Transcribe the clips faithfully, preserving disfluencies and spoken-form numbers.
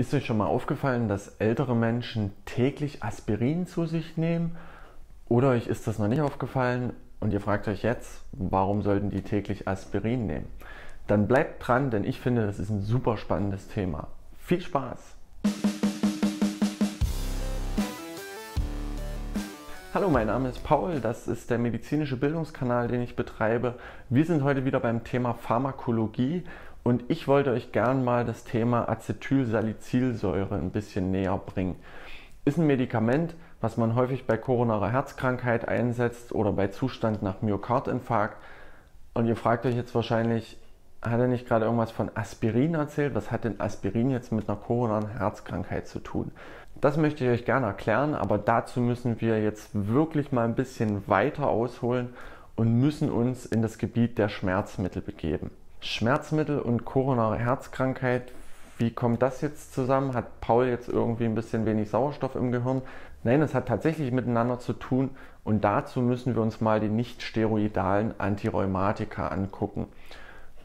Ist euch schon mal aufgefallen, dass ältere Menschen täglich Aspirin zu sich nehmen? Oder euch ist das noch nicht aufgefallen und ihr fragt euch jetzt, warum sollten die täglich Aspirin nehmen? Dann bleibt dran, denn ich finde, das ist ein super spannendes Thema. Viel Spaß! Hallo, mein Name ist Paul, das ist der medizinische Bildungskanal, den ich betreibe. Wir sind heute wieder beim Thema Pharmakologie. Und ich wollte euch gern mal das Thema Acetylsalicylsäure ein bisschen näher bringen. Ist ein Medikament, was man häufig bei koronarer Herzkrankheit einsetzt oder bei Zustand nach Myokardinfarkt. Und ihr fragt euch jetzt wahrscheinlich, hat er nicht gerade irgendwas von Aspirin erzählt? Was hat denn Aspirin jetzt mit einer koronaren Herzkrankheit zu tun? Das möchte ich euch gerne erklären, aber dazu müssen wir jetzt wirklich mal ein bisschen weiter ausholen und müssen uns in das Gebiet der Schmerzmittel begeben. Schmerzmittel und koronare Herzkrankheit, wie kommt das jetzt zusammen? Hat Paul jetzt irgendwie ein bisschen wenig Sauerstoff im Gehirn? Nein, das hat tatsächlich miteinander zu tun und dazu müssen wir uns mal die nicht-steroidalen Antirheumatika angucken.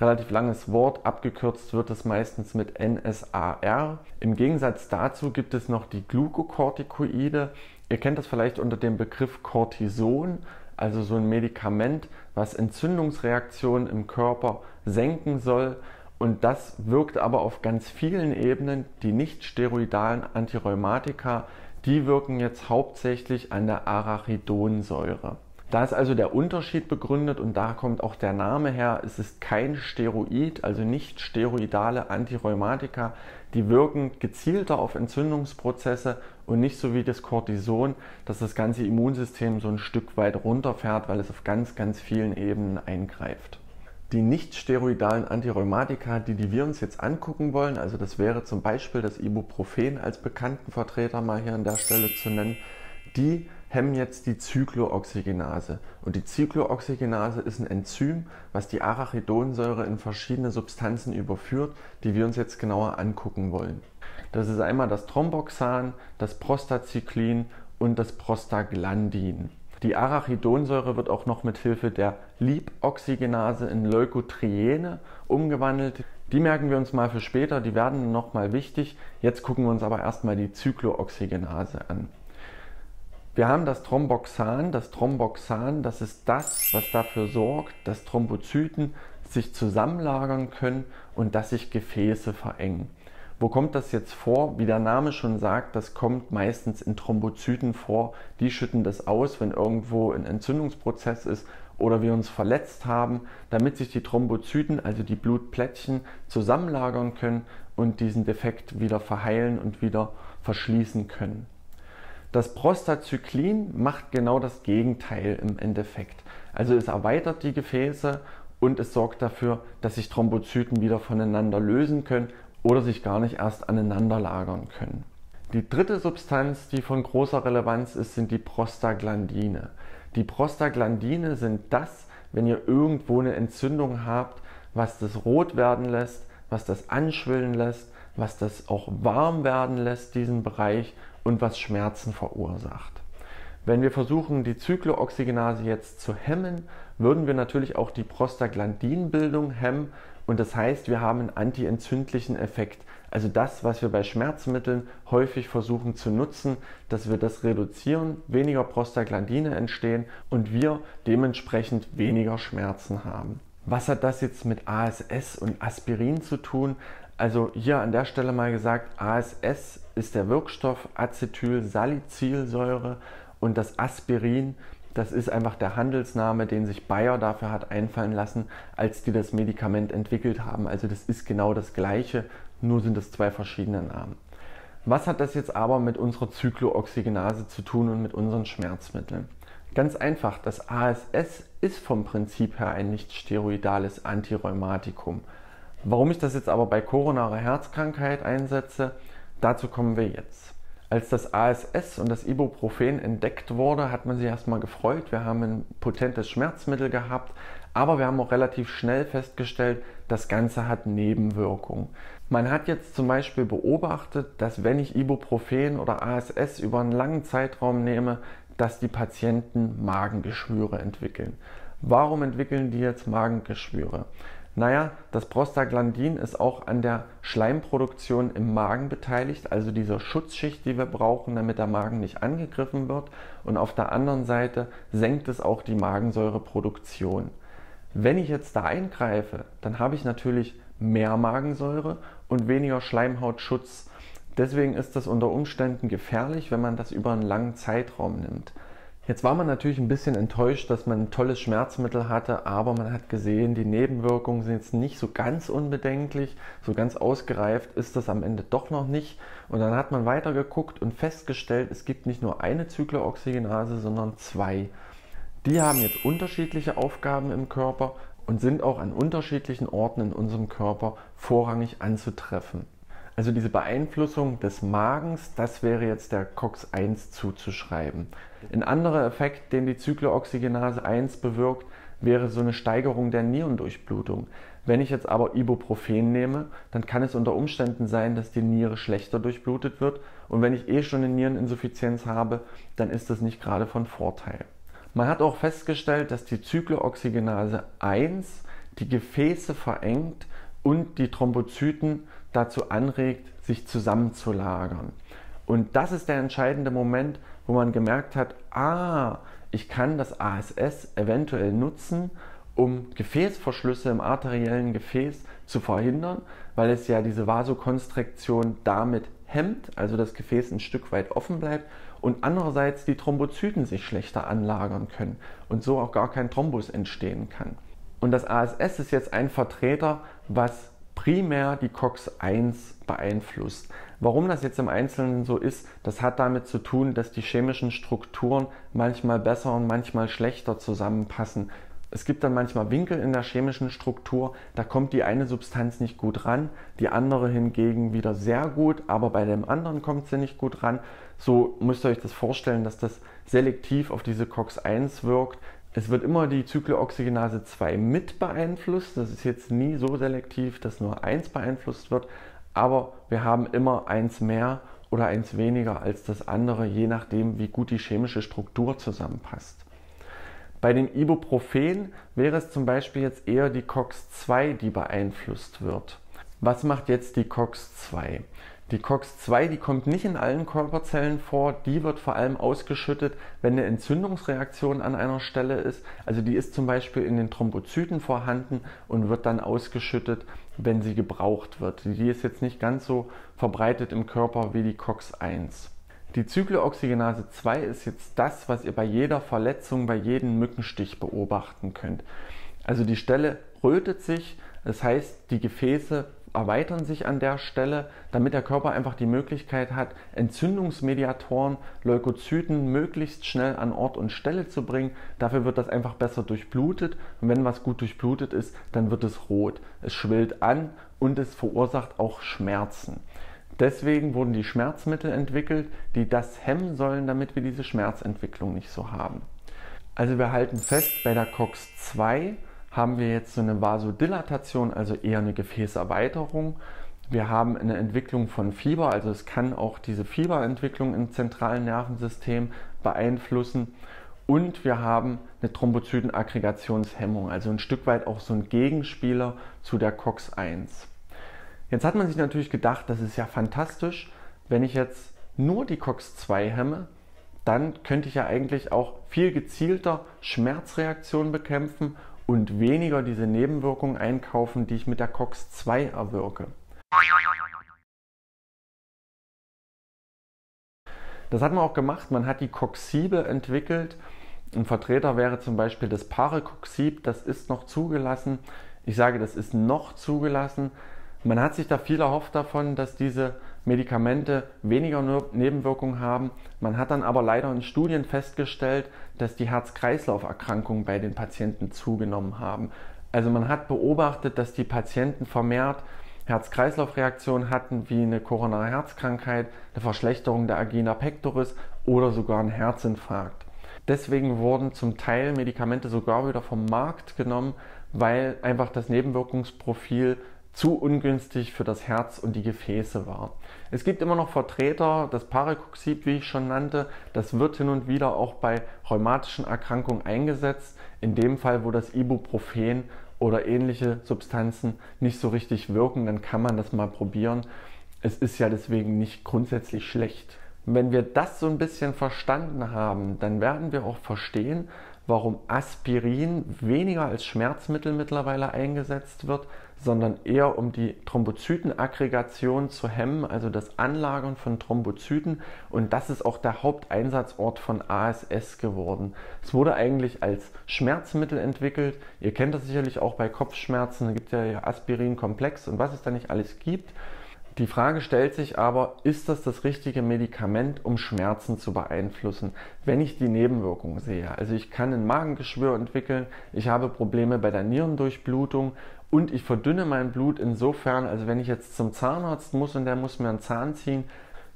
Relativ langes Wort, abgekürzt wird es meistens mit N S A R. Im Gegensatz dazu gibt es noch die Glukokortikoide. Ihr kennt das vielleicht unter dem Begriff Cortison. Also so ein Medikament, was Entzündungsreaktionen im Körper senken soll. Und das wirkt aber auf ganz vielen Ebenen. Die nicht-steroidalen Antirheumatika, die wirken jetzt hauptsächlich an der Arachidonsäure. Da ist also der Unterschied begründet und da kommt auch der Name her. Es ist kein Steroid, also nicht-steroidale Antirheumatika. Die wirken gezielter auf Entzündungsprozesse und nicht so wie das Cortison, dass das ganze Immunsystem so ein Stück weit runterfährt, weil es auf ganz, ganz vielen Ebenen eingreift. Die nicht-steroidalen Antirheumatika, die, die wir uns jetzt angucken wollen, also das wäre zum Beispiel das Ibuprofen als bekannten Vertreter mal hier an der Stelle zu nennen, die hemmen jetzt die Zyklooxygenase. Und die Zyklooxygenase ist ein Enzym, was die Arachidonsäure in verschiedene Substanzen überführt, die wir uns jetzt genauer angucken wollen. Das ist einmal das Thromboxan, das Prostacyclin und das Prostaglandin. Die Arachidonsäure wird auch noch mit Hilfe der Lipoxygenase in Leukotriene umgewandelt. Die merken wir uns mal für später, die werden nochmal wichtig. Jetzt gucken wir uns aber erstmal die Zyklooxygenase an. Wir haben das Thromboxan. Das Thromboxan, das ist das, was dafür sorgt, dass Thrombozyten sich zusammenlagern können und dass sich Gefäße verengen. Wo kommt das jetzt vor? Wie der Name schon sagt, das kommt meistens in Thrombozyten vor. Die schütten das aus, wenn irgendwo ein Entzündungsprozess ist oder wir uns verletzt haben, damit sich die Thrombozyten, also die Blutplättchen, zusammenlagern können und diesen Defekt wieder verheilen und wieder verschließen können. Das Prostacyclin macht genau das Gegenteil im Endeffekt. Also es erweitert die Gefäße und es sorgt dafür, dass sich Thrombozyten wieder voneinander lösen können oder sich gar nicht erst aneinander lagern können. Die dritte Substanz, die von großer Relevanz ist, sind die Prostaglandine. Die Prostaglandine sind das, wenn ihr irgendwo eine Entzündung habt, was das rot werden lässt, was das anschwillen lässt, was das auch warm werden lässt, diesen Bereich, und was Schmerzen verursacht. Wenn wir versuchen, die Zyklooxygenase jetzt zu hemmen, würden wir natürlich auch die Prostaglandinbildung hemmen und das heißt, wir haben einen antientzündlichen Effekt. Also das, was wir bei Schmerzmitteln häufig versuchen zu nutzen, dass wir das reduzieren, weniger Prostaglandine entstehen und wir dementsprechend weniger Schmerzen haben. Was hat das jetzt mit A S S und Aspirin zu tun? Also hier an der Stelle mal gesagt, A S S ist der Wirkstoff Acetylsalicylsäure und das Aspirin, das ist einfach der Handelsname, den sich Bayer dafür hat einfallen lassen, als die das Medikament entwickelt haben. Also das ist genau das Gleiche, nur sind es zwei verschiedene Namen. Was hat das jetzt aber mit unserer Zyklooxygenase zu tun und mit unseren Schmerzmitteln? Ganz einfach, das A S S ist vom Prinzip her ein nicht-steroidales Antirheumatikum. Warum ich das jetzt aber bei koronarer Herzkrankheit einsetze, dazu kommen wir jetzt. Als das A S S und das Ibuprofen entdeckt wurde, hat man sich erstmal gefreut. Wir haben ein potentes Schmerzmittel gehabt, aber wir haben auch relativ schnell festgestellt, das Ganze hat Nebenwirkungen. Man hat jetzt zum Beispiel beobachtet, dass wenn ich Ibuprofen oder A S S über einen langen Zeitraum nehme, dass die Patienten Magengeschwüre entwickeln. Warum entwickeln die jetzt Magengeschwüre? Naja, das Prostaglandin ist auch an der Schleimproduktion im Magen beteiligt, also diese Schutzschicht, die wir brauchen, damit der Magen nicht angegriffen wird. Und auf der anderen Seite senkt es auch die Magensäureproduktion. Wenn ich jetzt da eingreife, dann habe ich natürlich mehr Magensäure und weniger Schleimhautschutz. Deswegen ist das unter Umständen gefährlich, wenn man das über einen langen Zeitraum nimmt. Jetzt war man natürlich ein bisschen enttäuscht, dass man ein tolles Schmerzmittel hatte, aber man hat gesehen, die Nebenwirkungen sind jetzt nicht so ganz unbedenklich, so ganz ausgereift ist das am Ende doch noch nicht. Und dann hat man weitergeguckt und festgestellt, es gibt nicht nur eine Zyklooxygenase, sondern zwei. Die haben jetzt unterschiedliche Aufgaben im Körper und sind auch an unterschiedlichen Orten in unserem Körper vorrangig anzutreffen. Also diese Beeinflussung des Magens, das wäre jetzt der COX eins zuzuschreiben. Ein anderer Effekt, den die Zyklooxygenase eins bewirkt, wäre so eine Steigerung der Nierendurchblutung. Wenn ich jetzt aber Ibuprofen nehme, dann kann es unter Umständen sein, dass die Niere schlechter durchblutet wird. Und wenn ich eh schon eine Niereninsuffizienz habe, dann ist das nicht gerade von Vorteil. Man hat auch festgestellt, dass die Zyklooxygenase eins die Gefäße verengt und die Thrombozyten dazu anregt, sich zusammenzulagern. Und das ist der entscheidende Moment, wo man gemerkt hat, ah, ich kann das A S S eventuell nutzen, um Gefäßverschlüsse im arteriellen Gefäß zu verhindern, weil es ja diese Vasokonstriktion damit hemmt, also das Gefäß ein Stück weit offen bleibt und andererseits die Thrombozyten sich schlechter anlagern können und so auch gar kein Thrombus entstehen kann. Und das A S S ist jetzt ein Vertreter, was primär die COX eins beeinflusst. Warum das jetzt im Einzelnen so ist, das hat damit zu tun, dass die chemischen Strukturen manchmal besser und manchmal schlechter zusammenpassen. Es gibt dann manchmal Winkel in der chemischen Struktur, da kommt die eine Substanz nicht gut ran, die andere hingegen wieder sehr gut, aber bei dem anderen kommt sie nicht gut ran. So müsst ihr euch das vorstellen, dass das selektiv auf diese COX eins wirkt. Es wird immer die Zyklooxygenase zwei mit beeinflusst. Das ist jetzt nie so selektiv, dass nur eins beeinflusst wird. Aber wir haben immer eins mehr oder eins weniger als das andere, je nachdem, wie gut die chemische Struktur zusammenpasst. Bei dem Ibuprofen wäre es zum Beispiel jetzt eher die COX zwei, die beeinflusst wird. Was macht jetzt die COX zwei? Die COX zwei, die kommt nicht in allen Körperzellen vor, die wird vor allem ausgeschüttet, wenn eine Entzündungsreaktion an einer Stelle ist. Also die ist zum Beispiel in den Thrombozyten vorhanden und wird dann ausgeschüttet, wenn sie gebraucht wird. Die ist jetzt nicht ganz so verbreitet im Körper wie die COX eins. Die Zyklooxygenase zwei ist jetzt das, was ihr bei jeder Verletzung, bei jedem Mückenstich beobachten könnt. Also die Stelle rötet sich, das heißt die Gefäße erweitern sich an der Stelle, damit der Körper einfach die Möglichkeit hat, Entzündungsmediatoren, Leukozyten möglichst schnell an Ort und Stelle zu bringen. Dafür wird das einfach besser durchblutet und wenn was gut durchblutet ist, dann wird es rot. Es schwillt an und es verursacht auch Schmerzen. Deswegen wurden die Schmerzmittel entwickelt, die das hemmen sollen, damit wir diese Schmerzentwicklung nicht so haben. Also wir halten fest, bei der COX zwei haben wir jetzt so eine Vasodilatation, also eher eine Gefäßerweiterung. Wir haben eine Entwicklung von Fieber, also es kann auch diese Fieberentwicklung im zentralen Nervensystem beeinflussen. Und wir haben eine Thrombozytenaggregationshemmung, also ein Stück weit auch so ein Gegenspieler zu der COX eins. Jetzt hat man sich natürlich gedacht, das ist ja fantastisch, wenn ich jetzt nur die COX zwei hemme, dann könnte ich ja eigentlich auch viel gezielter Schmerzreaktionen bekämpfen und weniger diese Nebenwirkungen einkaufen, die ich mit der COX zwei erwirke. Das hat man auch gemacht, man hat die Coxibe entwickelt. Ein Vertreter wäre zum Beispiel das Parecoxib, das ist noch zugelassen. Ich sage, das ist noch zugelassen. Man hat sich da viel erhofft davon, dass diese Medikamente weniger Nebenwirkungen haben. Man hat dann aber leider in Studien festgestellt, dass die Herz-Kreislauf-Erkrankungen bei den Patienten zugenommen haben. Also man hat beobachtet, dass die Patienten vermehrt Herz-Kreislauf-Reaktionen hatten, wie eine koronare Herzkrankheit, eine Verschlechterung der Angina pectoris oder sogar einen Herzinfarkt. Deswegen wurden zum Teil Medikamente sogar wieder vom Markt genommen, weil einfach das Nebenwirkungsprofil zu ungünstig für das Herz und die Gefäße war. Es gibt immer noch Vertreter, das Parecoxib, wie ich schon nannte, das wird hin und wieder auch bei rheumatischen Erkrankungen eingesetzt, in dem Fall, wo das Ibuprofen oder ähnliche Substanzen nicht so richtig wirken, dann kann man das mal probieren. Es ist ja deswegen nicht grundsätzlich schlecht. Wenn wir das so ein bisschen verstanden haben, dann werden wir auch verstehen, warum Aspirin weniger als Schmerzmittel mittlerweile eingesetzt wird, sondern eher um die Thrombozytenaggregation zu hemmen, also das Anlagern von Thrombozyten. Und das ist auch der Haupteinsatzort von A S S geworden. Es wurde eigentlich als Schmerzmittel entwickelt. Ihr kennt das sicherlich auch bei Kopfschmerzen. Da gibt es ja Aspirin-Komplex und was es da nicht alles gibt. Die Frage stellt sich aber, ist das das richtige Medikament, um Schmerzen zu beeinflussen, wenn ich die Nebenwirkungen sehe? Also ich kann ein Magengeschwür entwickeln, ich habe Probleme bei der Nierendurchblutung und ich verdünne mein Blut insofern, also wenn ich jetzt zum Zahnarzt muss und der muss mir einen Zahn ziehen,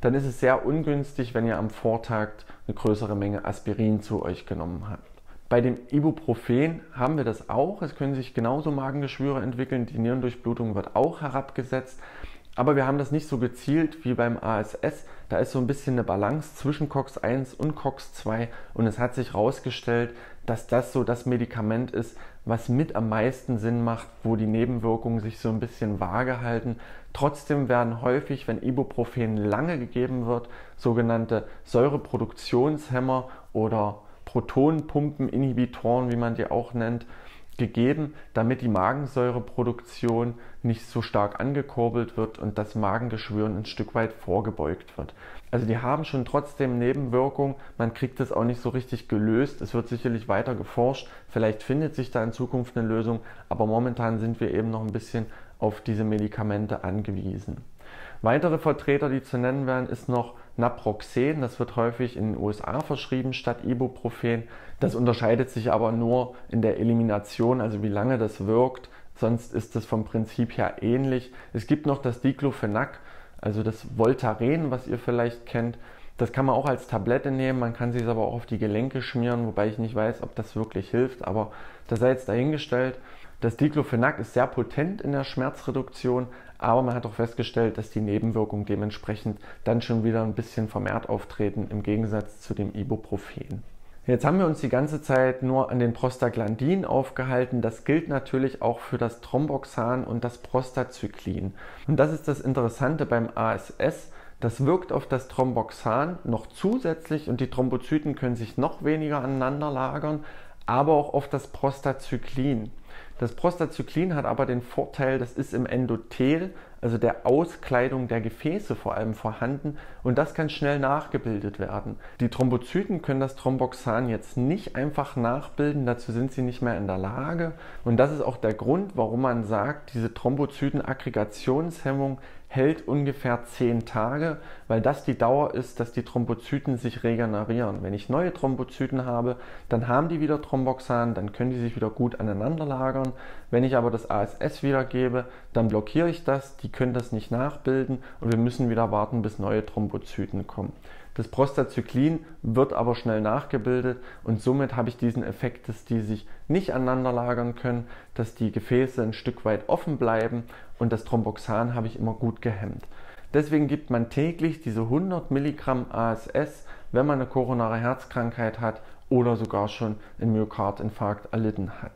dann ist es sehr ungünstig, wenn ihr am Vortag eine größere Menge Aspirin zu euch genommen habt. Bei dem Ibuprofen haben wir das auch. Es können sich genauso Magengeschwüre entwickeln, die Nierendurchblutung wird auch herabgesetzt. Aber wir haben das nicht so gezielt wie beim A S S. Da ist so ein bisschen eine Balance zwischen COX eins und COX zwei. Und es hat sich herausgestellt, dass das so das Medikament ist, was mit am meisten Sinn macht, wo die Nebenwirkungen sich so ein bisschen vage halten. Trotzdem werden häufig, wenn Ibuprofen lange gegeben wird, sogenannte Säureproduktionshemmer oder Protonenpumpeninhibitoren, wie man die auch nennt, gegeben, damit die Magensäureproduktion nicht so stark angekurbelt wird und das Magengeschwür ein Stück weit vorgebeugt wird. Also die haben schon trotzdem Nebenwirkungen, man kriegt das auch nicht so richtig gelöst, es wird sicherlich weiter geforscht, vielleicht findet sich da in Zukunft eine Lösung, aber momentan sind wir eben noch ein bisschen auf diese Medikamente angewiesen. Weitere Vertreter, die zu nennen wären, ist noch Naproxen, das wird häufig in den U S A verschrieben statt Ibuprofen. Das unterscheidet sich aber nur in der Elimination, also wie lange das wirkt, sonst ist das vom Prinzip her ähnlich. Es gibt noch das Diclofenac, also das Voltaren, was ihr vielleicht kennt. Das kann man auch als Tablette nehmen, man kann sich aber auch auf die Gelenke schmieren, wobei ich nicht weiß, ob das wirklich hilft, aber das sei jetzt dahingestellt. Das Diclofenac ist sehr potent in der Schmerzreduktion, aber man hat auch festgestellt, dass die Nebenwirkungen dementsprechend dann schon wieder ein bisschen vermehrt auftreten, im Gegensatz zu dem Ibuprofen. Jetzt haben wir uns die ganze Zeit nur an den Prostaglandinen aufgehalten. Das gilt natürlich auch für das Thromboxan und das Prostacyclin. Und das ist das Interessante beim A S S. Das wirkt auf das Thromboxan noch zusätzlich und die Thrombozyten können sich noch weniger aneinander lagern, aber auch auf das Prostacyclin. Das Prostacyclin hat aber den Vorteil, das ist im Endothel, also der Auskleidung der Gefäße vor allem vorhanden und das kann schnell nachgebildet werden. Die Thrombozyten können das Thromboxan jetzt nicht einfach nachbilden, dazu sind sie nicht mehr in der Lage und das ist auch der Grund, warum man sagt, diese Thrombozytenaggregationshemmung hält ungefähr zehn Tage, weil das die Dauer ist, dass die Thrombozyten sich regenerieren. Wenn ich neue Thrombozyten habe, dann haben die wieder Thromboxan, dann können die sich wieder gut aneinander lagern. Wenn ich aber das A S S wieder gebe, dann blockiere ich das, die können das nicht nachbilden und wir müssen wieder warten, bis neue Thrombozyten kommen. Das Prostacyclin wird aber schnell nachgebildet und somit habe ich diesen Effekt, dass die sich nicht aneinander lagern können, dass die Gefäße ein Stück weit offen bleiben und das Thromboxan habe ich immer gut gehemmt. Deswegen gibt man täglich diese hundert Milligramm A S S, wenn man eine koronare Herzkrankheit hat oder sogar schon einen Myokardinfarkt erlitten hat.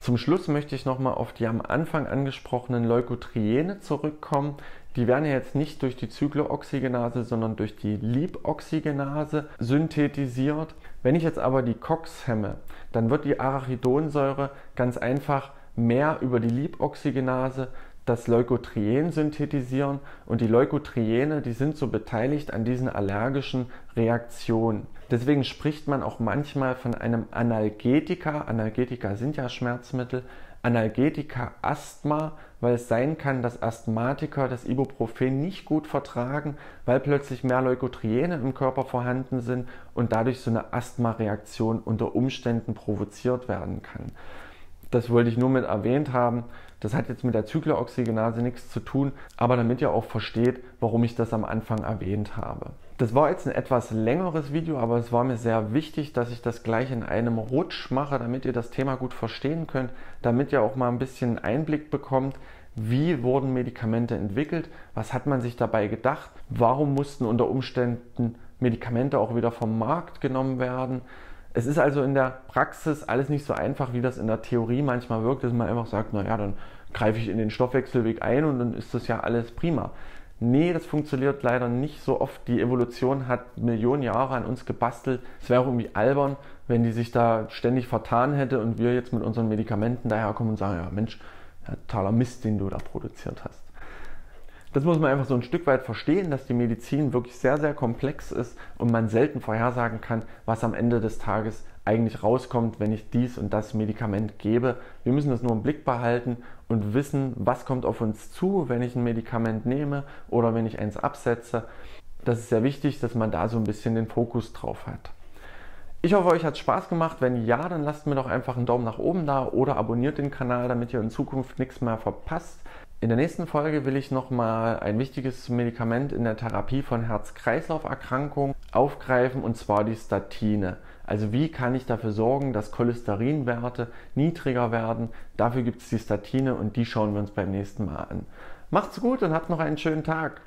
Zum Schluss möchte ich nochmal auf die am Anfang angesprochenen Leukotriene zurückkommen. Die werden ja jetzt nicht durch die Zyklooxygenase, sondern durch die Lipoxygenase synthetisiert. Wenn ich jetzt aber die C O X hemme, dann wird die Arachidonsäure ganz einfach mehr über die Lipoxygenase das Leukotrien synthetisieren und die Leukotriene, die sind so beteiligt an diesen allergischen Reaktionen. Deswegen spricht man auch manchmal von einem Analgetika. Analgetika sind ja Schmerzmittel. Analgetika Asthma, weil es sein kann, dass Asthmatiker das Ibuprofen nicht gut vertragen, weil plötzlich mehr Leukotriene im Körper vorhanden sind und dadurch so eine Asthmareaktion unter Umständen provoziert werden kann. Das wollte ich nur mit erwähnt haben. Das hat jetzt mit der Zyklooxygenase nichts zu tun, aber damit ihr auch versteht, warum ich das am Anfang erwähnt habe. Das war jetzt ein etwas längeres Video, aber es war mir sehr wichtig, dass ich das gleich in einem Rutsch mache, damit ihr das Thema gut verstehen könnt, damit ihr auch mal ein bisschen Einblick bekommt, wie wurden Medikamente entwickelt, was hat man sich dabei gedacht, warum mussten unter Umständen Medikamente auch wieder vom Markt genommen werden. Es ist also in der Praxis alles nicht so einfach, wie das in der Theorie manchmal wirkt, dass man einfach sagt, naja, dann greife ich in den Stoffwechselweg ein und dann ist das ja alles prima. Nee, das funktioniert leider nicht so oft. Die Evolution hat Millionen Jahre an uns gebastelt. Es wäre auch irgendwie albern, wenn die sich da ständig vertan hätte und wir jetzt mit unseren Medikamenten daherkommen und sagen, ja Mensch, totaler Mist, den du da produziert hast. Das muss man einfach so ein Stück weit verstehen, dass die Medizin wirklich sehr, sehr komplex ist und man selten vorhersagen kann, was am Ende des Tages eigentlich rauskommt, wenn ich dies und das Medikament gebe. Wir müssen das nur im Blick behalten und wissen, was kommt auf uns zu, wenn ich ein Medikament nehme oder wenn ich eins absetze. Das ist sehr wichtig, dass man da so ein bisschen den Fokus drauf hat. Ich hoffe, euch hat es Spaß gemacht. Wenn ja, dann lasst mir doch einfach einen Daumen nach oben da oder abonniert den Kanal, damit ihr in Zukunft nichts mehr verpasst. In der nächsten Folge will ich nochmal ein wichtiges Medikament in der Therapie von Herz-Kreislauf-Erkrankungen aufgreifen, und zwar die Statine. Also wie kann ich dafür sorgen, dass Cholesterinwerte niedriger werden? Dafür gibt es die Statine und die schauen wir uns beim nächsten Mal an. Macht's gut und habt noch einen schönen Tag!